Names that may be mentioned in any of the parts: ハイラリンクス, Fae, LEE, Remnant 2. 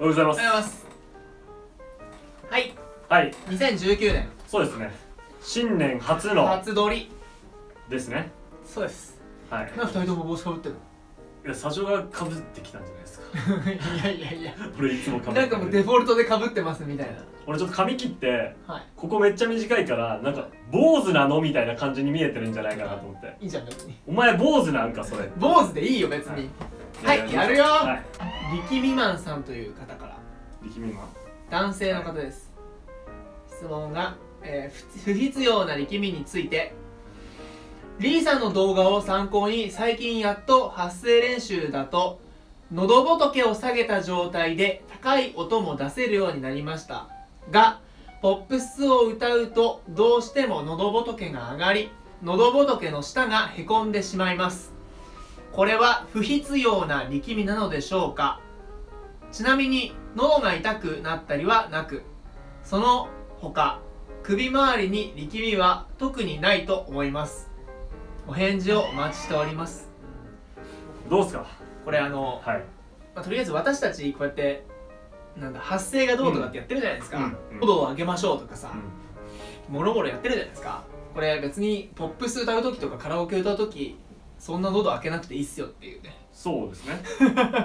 おはようございます。はい。はい。2019年。そうですね。新年初の。初撮り。ですね。そうです。はい。なんで二人とも帽子かぶってるの？いや、社長がかぶってきたんじゃないですか。いやいやいや。俺いつもかぶって。なんかもうデフォルトでかぶってますみたいな。俺ちょっと髪切って、はい、ここめっちゃ短いからなんか坊主なのみたいな感じに見えてるんじゃないかなと思って。いいじゃん別に。お前坊主なんかそれ。坊主でいいよ別に。はい、はい、やるよ。力みまんさんという方から。力みまん、男性の方です、はい、質問が、不必要な力みについて。リーさんの動画を参考に最近やっと発声練習だと喉仏を下げた状態で高い音も出せるようになりましたが、ポップスを歌うとどうしても喉仏が上がり、喉仏の下がへこんでしまいます。これは不必要な力みなのでしょうか？ちなみに喉が痛くなったりはなく、その他首周りに力みは特にないと思います。お返事をお待ちしております。どうですかこれ。はい、とりあえず私たちこうやってなんだ発声がどうとかってやってるじゃないですか。喉を上げましょうとかさ、もろもろやってるじゃないですか。これ別にポップス歌う時とかカラオケ歌う時そんな喉開けなくていいっすよっていうね。そうですね。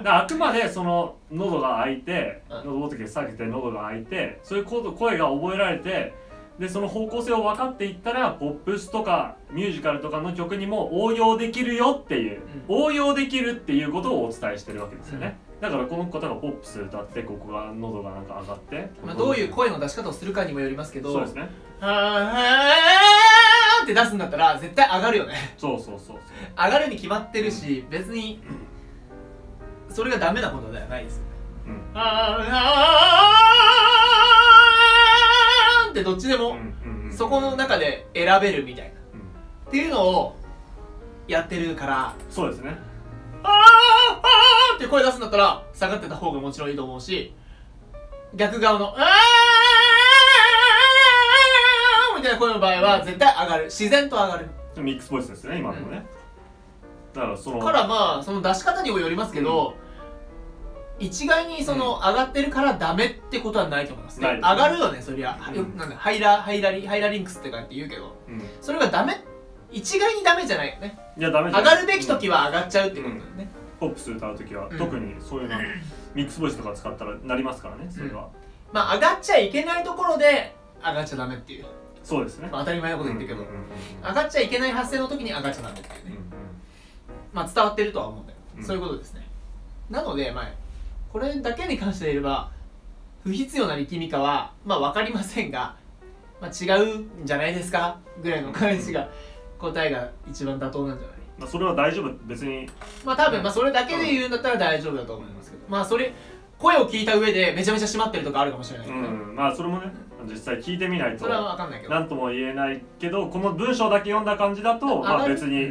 あくまでその喉が開いて、喉仏下げて喉が開いて、そういう声が覚えられて、でその方向性を分かっていったらポップスとかミュージカルとかの曲にも応用できるよっていう、応用できるっていうことをお伝えしてるわけですよね。だからこの方がポップス歌ってここが喉がなんか上がって、まあどういう声の出し方をするかにもよりますけど、そうですね。あーって出すんだったら絶対上がるよね。そうそうそう。上がるに決まってるし、別にそれがダメなことではないですよね。あーってどっちでもそこの中で選べるみたいなっていうのをやってるから。そうですね。って声出すんだったら下がってた方がもちろんいいと思うし、逆側の「ああ」みたいな声の場合は絶対上がる、自然と上がる。ミックスボイスですね今のね。だからそのまあその出し方にもよりますけど、一概にその上がってるからダメってことはないと思いますね。上がるよねそりゃ。なんだハイラリンクスってかって言うけど、それがダメ、一概にダメじゃないよね。上がるべき時は上がっちゃうってことだよね。ポップス歌うときは、特にそういうのミックスボイスとか使ったらなりますからね、それは。まあ上がっちゃいけないところで上がっちゃダメっていう。そうですね。当たり前のこと言ってるけど、上がっちゃいけない発声の時に上がっちゃダメっていうね。まあ伝わってるとは思うんだよ。そういうことですね。なので、まあこれだけに関して言えば不必要な力みかはまあわかりませんが、まあ違うんじゃないですかぐらいの感じが答えが一番妥当なんじゃない。まあそれは大丈夫、別にまあ多分まあそれだけで言うんだったら大丈夫だと思いますけど、まあそれ声を聞いた上でめちゃめちゃ締まってるとかあるかもしれないけど、ね、まあそれもね実際聞いてみないとそれは分かんないけど何とも言えないけど、この文章だけ読んだ感じだとまあ別に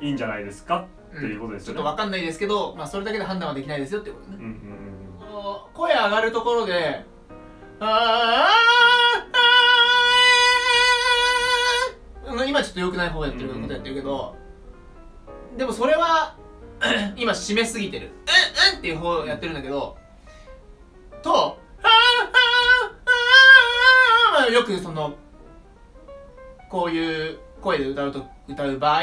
いいんじゃないですかっていうことですよね。ちょっと分かんないですけど、まあそれだけで判断はできないですよっていうことね。声上がるところで「ああ」今ちょっと良くない方やってることやってるけど、でもそれは今締めすぎてる「うんうん」っていう方をやってるんだけどと「ああああ」よくそのこういう声で歌う場合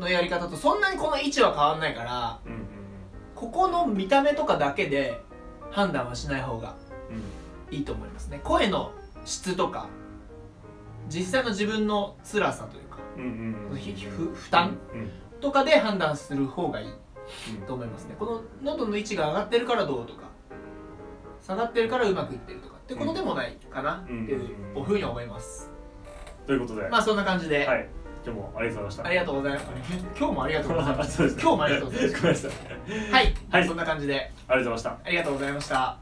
のやり方とそんなにこの位置は変わんないから、ここの見た目とかだけで判断はしない方がいいと思いますね。声の質とか実際の自分の辛さというか負担とかで判断する方がいいと思いますね。この喉の位置が上がってるからどうとか下がってるからうまくいってるとかってことでもないかなっていうふうに思います。ということでまあそんな感じで、はい、今日もありがとうございました。ありがとうございました。今日もありがとうございました。今日もありがとうございました。はい、そんな感じでありがとうございました。ありがとうございました。